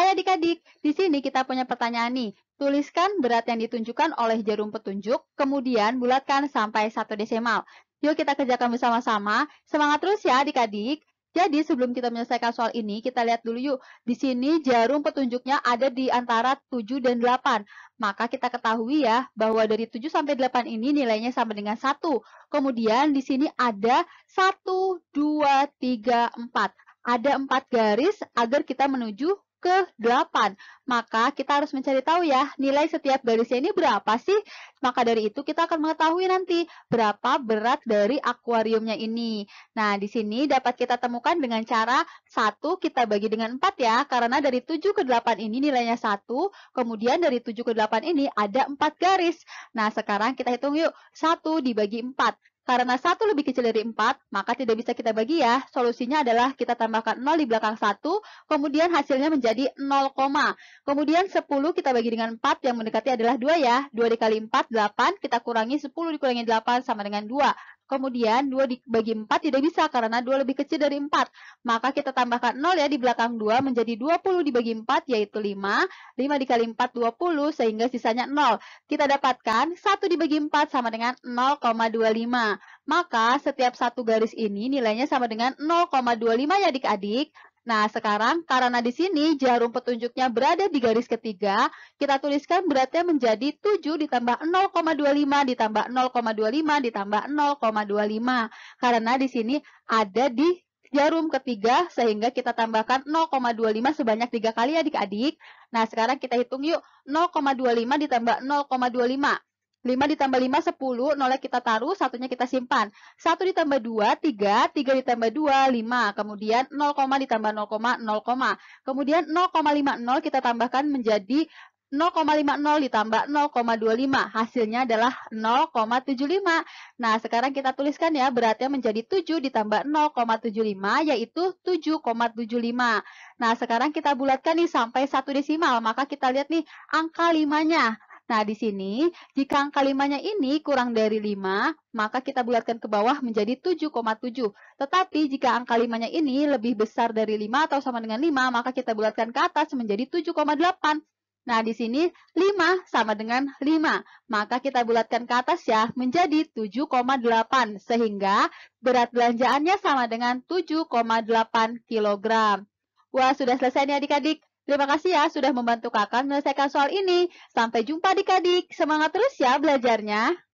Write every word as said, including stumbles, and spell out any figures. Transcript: Hai adik-adik, di sini kita punya pertanyaan nih. Tuliskan berat yang ditunjukkan oleh jarum petunjuk, kemudian bulatkan sampai satu desimal. Yuk kita kerjakan bersama-sama. Semangat terus ya adik-adik. Jadi sebelum kita menyelesaikan soal ini, kita lihat dulu yuk. Di sini jarum petunjuknya ada di antara tujuh dan delapan. Maka kita ketahui ya bahwa dari tujuh sampai delapan ini nilainya sama dengan satu. Kemudian di sini ada satu, dua, tiga, empat. Ada empat garis agar kita menuju ke delapan. Maka kita harus mencari tahu ya nilai setiap garisnya ini berapa sih. Maka dari itu kita akan mengetahui nanti berapa berat dari akuariumnya ini. Nah, di sini dapat kita temukan dengan cara satu kita bagi dengan empat ya. Karena dari tujuh ke delapan ini nilainya satu. Kemudian dari tujuh ke delapan ini ada empat garis. Nah, sekarang kita hitung yuk. satu dibagi empat. Karena satu lebih kecil dari empat, maka tidak bisa kita bagi ya. Solusinya adalah kita tambahkan nol di belakang satu, kemudian hasilnya menjadi nol, kemudian sepuluh kita bagi dengan empat, yang mendekati adalah dua ya. dua dikali empat, delapan, kita kurangi sepuluh dikurangi delapan sama dengan dua. Kemudian dua dibagi empat tidak bisa karena dua lebih kecil dari empat. Maka kita tambahkan nol ya di belakang dua menjadi dua puluh dibagi empat yaitu lima. lima dikali empat dua puluh sehingga sisanya nol. Kita dapatkan satu dibagi empat sama dengan nol koma dua lima. Maka setiap satu garis ini nilainya sama dengan nol koma dua lima ya adik-adik. Nah, sekarang karena di sini jarum petunjuknya berada di garis ketiga, kita tuliskan beratnya menjadi tujuh ditambah nol koma dua lima ditambah nol koma dua lima ditambah nol koma dua lima. Karena di sini ada di jarum ketiga sehingga kita tambahkan nol koma dua lima sebanyak tiga kali ya adik-adik. Nah, sekarang kita hitung yuk. nol koma dua lima ditambah nol koma dua lima. lima ditambah lima, sepuluh, nolnya kita taruh, satunya kita simpan. satu ditambah dua, tiga, tiga ditambah dua, lima. Kemudian nol, ditambah nol, nol. Kemudian nol koma lima nol kita tambahkan menjadi nol koma lima nol ditambah nol koma dua lima. Hasilnya adalah nol koma tujuh lima. Nah, sekarang kita tuliskan ya beratnya menjadi tujuh ditambah nol koma tujuh lima yaitu tujuh koma tujuh lima. Nah, sekarang kita bulatkan nih sampai satu desimal. Maka kita lihat nih angka lima-nya. Nah, di sini, jika angka limanya ini kurang dari lima, maka kita bulatkan ke bawah menjadi tujuh koma tujuh. Tetapi, jika angka limanya ini lebih besar dari lima atau sama dengan lima, maka kita bulatkan ke atas menjadi tujuh koma delapan. Nah, di sini, lima sama dengan lima. Maka kita bulatkan ke atas ya menjadi tujuh koma delapan. Sehingga, berat belanjaannya sama dengan tujuh koma delapan kilogram. Wah, sudah selesai nih adik-adik. Terima kasih ya sudah membantu kakak menyelesaikan soal ini. Sampai jumpa adik-adik. Semangat terus ya belajarnya.